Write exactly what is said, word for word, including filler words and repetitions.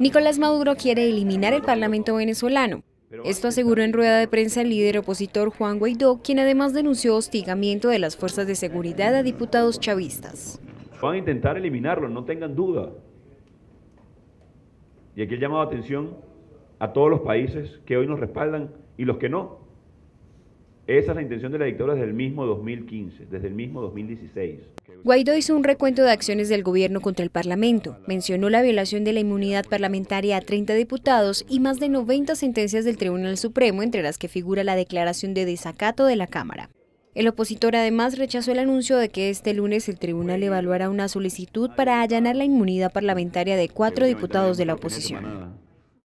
Nicolás Maduro quiere eliminar el Parlamento venezolano. Esto aseguró en rueda de prensa el líder opositor Juan Guaidó, quien además denunció hostigamiento de las fuerzas de seguridad a diputados chavistas. Van a intentar eliminarlo, no tengan duda. Y aquí el llamado de atención a todos los países que hoy nos respaldan y los que no. Esa es la intención de la dictadura desde el mismo dos mil quince, desde el mismo dos mil dieciséis. Guaidó hizo un recuento de acciones del gobierno contra el Parlamento. Mencionó la violación de la inmunidad parlamentaria a treinta diputados y más de noventa sentencias del Tribunal Supremo, entre las que figura la declaración de desacato de la Cámara. El opositor además rechazó el anuncio de que este lunes el tribunal evaluará una solicitud para allanar la inmunidad parlamentaria de cuatro diputados de la oposición.